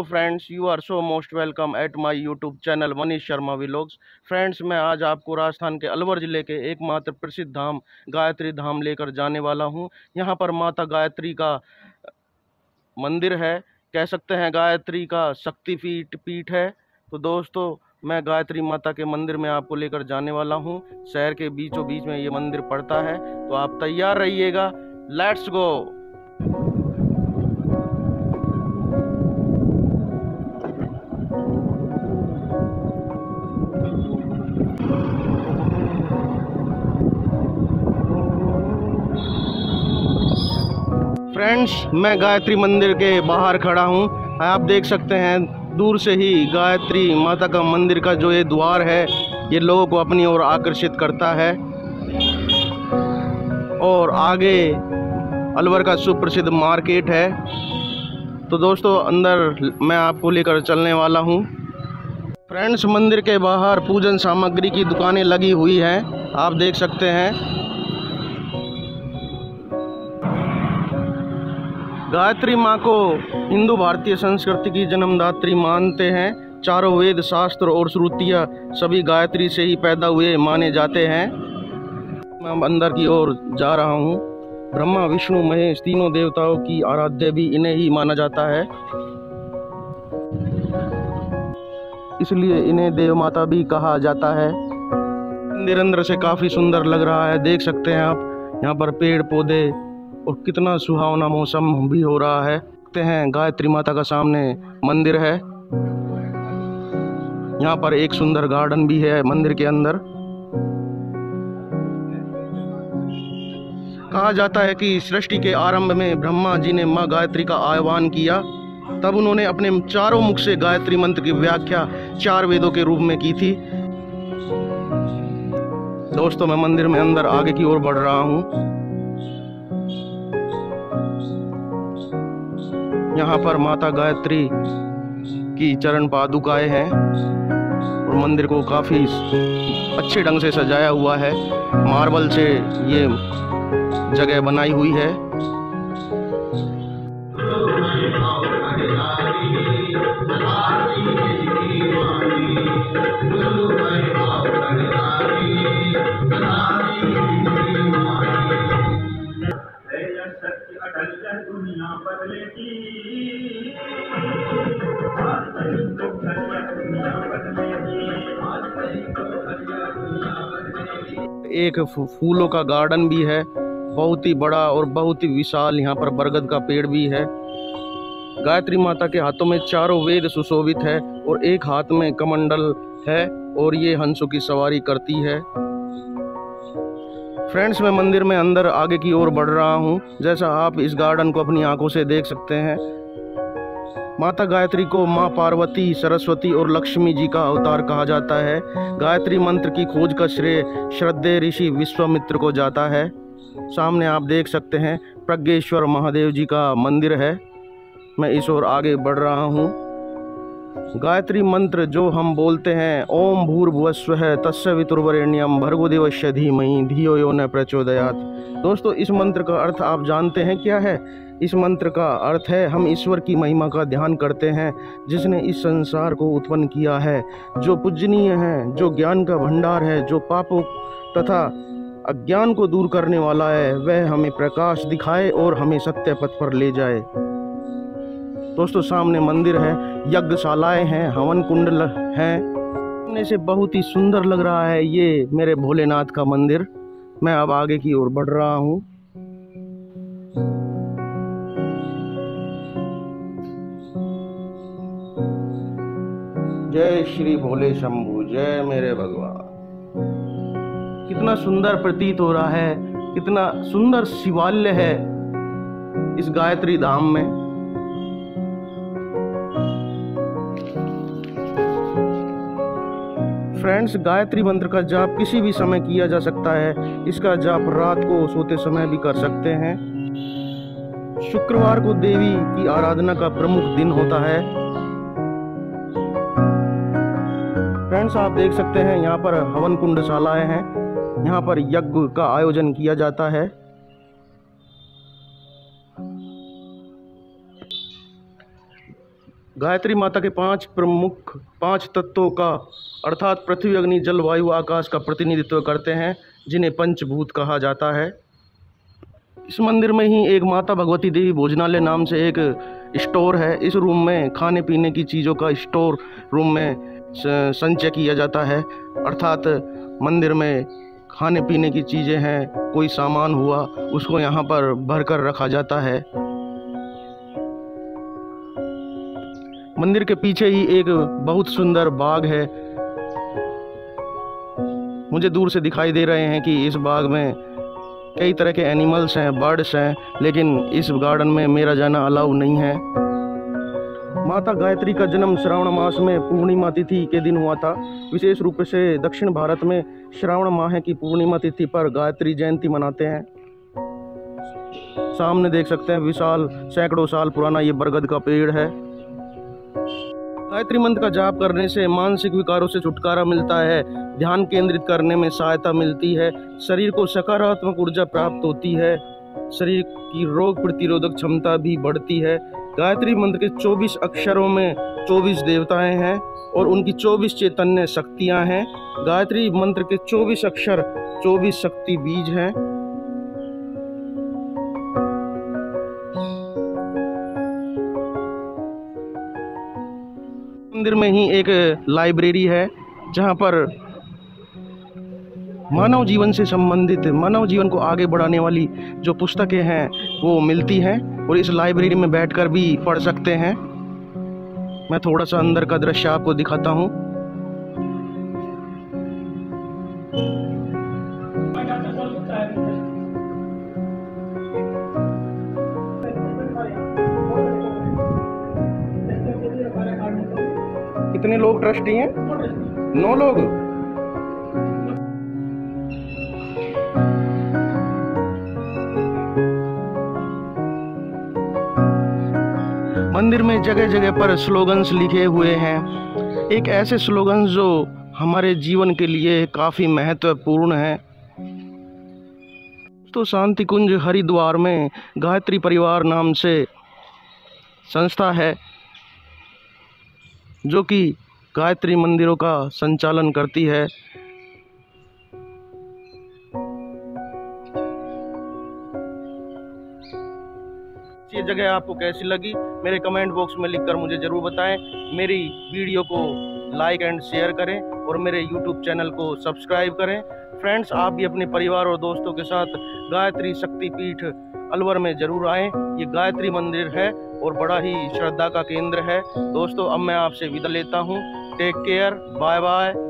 Hello friends, you are so most welcome at my YouTube channel Manish Sharma vlogs. Friends, मैं आज आपको राजस्थान के अलवर ज़िले के एकमात्र प्रसिद्ध धाम गायत्री धाम लेकर जाने वाला हूं। यहां पर माता गायत्री का मंदिर है, कह सकते हैं गायत्री का शक्तिपीठ पीठ है। तो दोस्तों, मैं गायत्री माता के मंदिर में आपको लेकर जाने वाला हूँ। शहर के बीचों बीच में ये मंदिर पड़ता है, तो आप तैयार रहिएगा। Let's go. फ्रेंड्स, मैं गायत्री मंदिर के बाहर खड़ा हूँ। आप देख सकते हैं दूर से ही गायत्री माता का मंदिर का जो ये द्वार है, ये लोगों को अपनी ओर आकर्षित करता है। और आगे अलवर का सुप्रसिद्ध मार्केट है। तो दोस्तों, अंदर मैं आपको लेकर चलने वाला हूँ। फ्रेंड्स, मंदिर के बाहर पूजन सामग्री की दुकानें लगी हुई हैं, आप देख सकते हैं। गायत्री माँ को हिंदू भारतीय संस्कृति की जन्मदात्री मानते हैं। चारों वेद शास्त्र और श्रुतियाँ सभी गायत्री से ही पैदा हुए माने जाते हैं। मैं अंदर की ओर जा रहा हूँ। ब्रह्मा विष्णु महेश तीनों देवताओं की आराध्य भी इन्हें ही माना जाता है, इसलिए इन्हें देव माता भी कहा जाता है। मंदिर अंदर से काफ़ी सुंदर लग रहा है, देख सकते हैं आप। यहाँ पर पेड़ पौधे और कितना सुहावना मौसम भी हो रहा है। देखते हैं गायत्री माता का सामने मंदिर है, यहाँ पर एक सुंदर गार्डन भी है मंदिर के अंदर। कहा जाता है कि सृष्टि के आरंभ में ब्रह्मा जी ने माँ गायत्री का आह्वान किया, तब उन्होंने अपने चारों मुख से गायत्री मंत्र की व्याख्या चार वेदों के रूप में की थी। दोस्तों, मैं मंदिर में अंदर आगे की ओर बढ़ रहा हूँ। यहाँ पर माता गायत्री की चरण पादुकाएं हैं और मंदिर को काफ़ी अच्छे ढंग से सजाया हुआ है। मार्बल से ये जगह बनाई हुई है। एक फूलों का गार्डन भी है, बहुत ही बड़ा और बहुत ही विशाल। यहाँ पर बरगद का पेड़ भी है। गायत्री माता के हाथों में चारों वेद सुशोभित है और एक हाथ में कमंडल है और ये हंसों की सवारी करती है। फ्रेंड्स, मैं मंदिर में अंदर आगे की ओर बढ़ रहा हूँ। जैसा आप इस गार्डन को अपनी आंखों से देख सकते हैं, माता गायत्री को माँ पार्वती, सरस्वती और लक्ष्मी जी का अवतार कहा जाता है। गायत्री मंत्र की खोज का श्रेय श्रद्धेय ऋषि विश्वामित्र को जाता है। सामने आप देख सकते हैं प्रज्ञेश्वर महादेव जी का मंदिर है। मैं इस ओर आगे बढ़ रहा हूँ। गायत्री मंत्र जो हम बोलते हैं, ओम भूर्भुवस्वः तस्य वितुर्वरेण्यं भर्गो देवस्य धीमहि धियो यो न प्रचोदयात्। दोस्तों, इस मंत्र का अर्थ आप जानते हैं क्या है? इस मंत्र का अर्थ है, हम ईश्वर की महिमा का ध्यान करते हैं जिसने इस संसार को उत्पन्न किया है, जो पूजनीय है, जो ज्ञान का भंडार है, जो पापों तथा अज्ञान को दूर करने वाला है। वह हमें प्रकाश दिखाए और हमें सत्य पथ पर ले जाए। दोस्तों, सामने मंदिर है, यज्ञशालाएं हैं, हवन कुंडल हैं। सामने से बहुत ही सुंदर लग रहा है ये मेरे भोलेनाथ का मंदिर। मैं अब आगे की ओर बढ़ रहा हूँ। जय श्री भोले शंभू, जय मेरे भगवान। कितना सुंदर प्रतीत हो रहा है, कितना सुंदर शिवालय है इस गायत्री धाम में। फ्रेंड्स, गायत्री मंत्र का जाप किसी भी समय किया जा सकता है। इसका जाप रात को सोते समय भी कर सकते हैं। शुक्रवार को देवी की आराधना का प्रमुख दिन होता है। फ्रेंड्स, आप देख सकते हैं यहाँ पर हवन कुंडशालाएं हैं, यहाँ पर यज्ञ का आयोजन किया जाता है। गायत्री माता के पांच तत्वों का अर्थात पृथ्वी, अग्नि, जल, वायु, आकाश का प्रतिनिधित्व करते हैं, जिन्हें पंचभूत कहा जाता है। इस मंदिर में ही एक माता भगवती देवी भोजनालय नाम से एक स्टोर है। इस रूम में खाने पीने की चीज़ों का स्टोर रूम में संचय किया जाता है, अर्थात मंदिर में खाने पीने की चीज़ें हैं, कोई सामान हुआ उसको यहाँ पर भर कर रखा जाता है। मंदिर के पीछे ही एक बहुत सुंदर बाग है। मुझे दूर से दिखाई दे रहे हैं कि इस बाग में कई तरह के एनिमल्स हैं, बर्ड्स हैं, लेकिन इस गार्डन में मेरा जाना अलाउ नहीं है। माता गायत्री का जन्म श्रावण मास में पूर्णिमा तिथि के दिन हुआ था। विशेष रूप से दक्षिण भारत में श्रावण माह की पूर्णिमा तिथि पर गायत्री जयंती मनाते हैं। सामने देख सकते हैं विशाल सैकड़ों साल पुराना ये बरगद का पेड़ है। गायत्री मंत्र का जाप करने से मानसिक विकारों से छुटकारा मिलता है, ध्यान केंद्रित करने में सहायता मिलती है, शरीर को सकारात्मक ऊर्जा प्राप्त होती है, शरीर की रोग प्रतिरोधक क्षमता भी बढ़ती है। गायत्री मंत्र के 24 अक्षरों में 24 देवताएं हैं और उनकी 24 चैतन्य शक्तियां हैं। गायत्री मंत्र के 24 अक्षर 24 शक्ति बीज हैं। मंदिर में ही एक लाइब्रेरी है, जहां पर मानव जीवन से संबंधित, मानव जीवन को आगे बढ़ाने वाली जो पुस्तकें हैं वो मिलती हैं और इस लाइब्रेरी में बैठकर भी पढ़ सकते हैं। मैं थोड़ा सा अंदर का दृश्य आपको दिखाता हूं। कितने लोग ट्रस्टी हैं? 9 लोग। मंदिर में जगह जगह पर स्लोगन्स लिखे हुए हैं। एक ऐसे स्लोगन जो हमारे जीवन के लिए काफी महत्वपूर्ण है। तो शांति कुंज हरिद्वार में गायत्री परिवार नाम से संस्था है जो कि गायत्री मंदिरों का संचालन करती है। ये जगह आपको कैसी लगी मेरे कमेंट बॉक्स में लिखकर मुझे ज़रूर बताएं। मेरी वीडियो को लाइक एंड शेयर करें और मेरे यूट्यूब चैनल को सब्सक्राइब करें। फ्रेंड्स, आप भी अपने परिवार और दोस्तों के साथ गायत्री शक्तिपीठ अलवर में ज़रूर आएँ। ये गायत्री मंदिर है और बड़ा ही श्रद्धा का केंद्र है। दोस्तों, अब मैं आपसे विदा लेता हूँ। Take care, bye bye.